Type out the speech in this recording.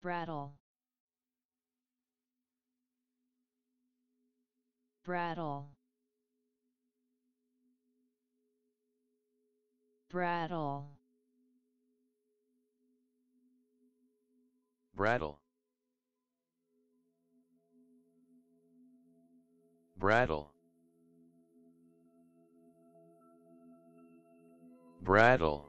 Brattle, brattle, brattle, brattle, brattle, brattle.